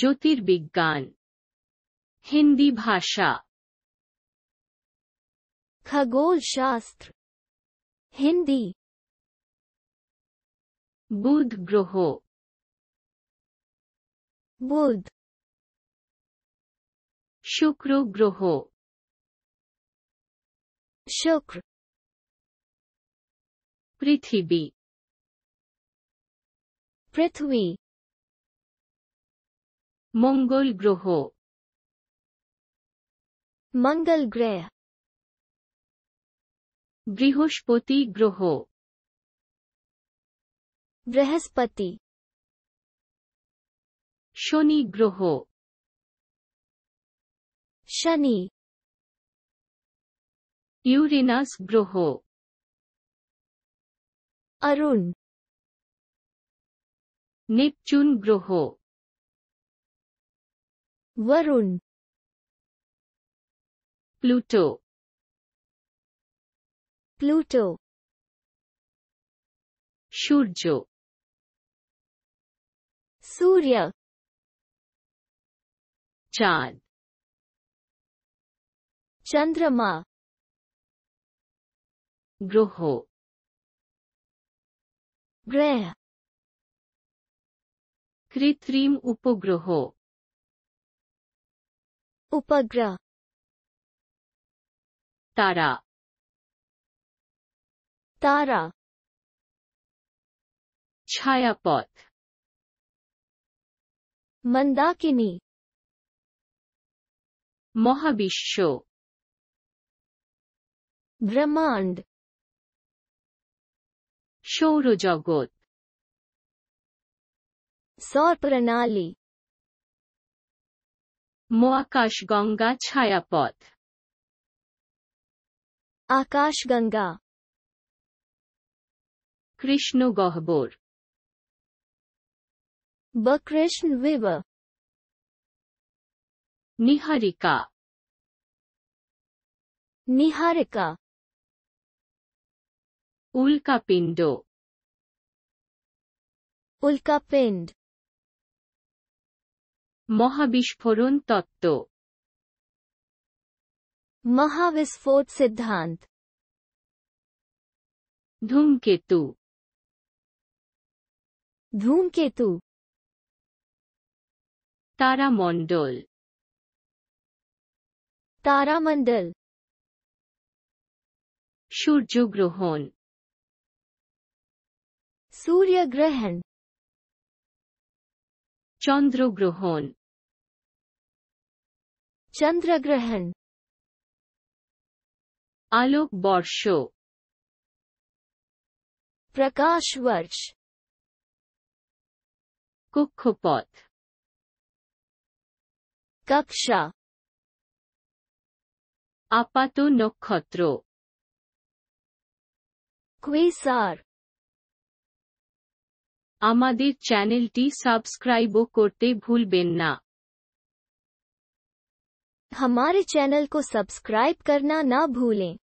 ज्योतिर्विज्ञान हिंदी भाषा खगोल शास्त्र हिंदी बुध ग्रह बुध शुक्र ग्रह शुक्र पृथ्वी पृथ्वी मंगल ग्रह मंगल ग्रह बृहस्पति ग्रह बृहस्पति शनि ग्रह शनि यूरेनस ग्रह अरुण नेपच्यून ग्रह वरुण प्लूटो प्लूटो सूर्य सूर्य चांद चंद्रमा ग्रह ग्रह कृत्रिम उपग्रह उपग्रह तारा तारा छायापथ मंदाकिनी महाविश्व ब्रह्मांड सौरजगत सौर प्रणाली महाकाशगंगा छायापथ आकाशगंगा कृष्ण गह्वर बकृष्ण विवर निहारिका निहारिका उल्कापिंड उल्कापिंड महाविस्फोरण तत्व महाविस्फोट सिद्धांत धूमकेतु धूमकेतु तारामंडल तारामंडल सूर्यग्रहण सूर्यग्रहण चंद्रग्रहण चंद्रग्रहण आलोक वर्ष प्रकाश वर्ष कक्षपथ कक्षा आपात-नक्षत्र क्वेसार आमादेर चैनलटी सब्सक्राइब करते भूलबेन ना। हमारे चैनल को सब्सक्राइब करना ना भूलें।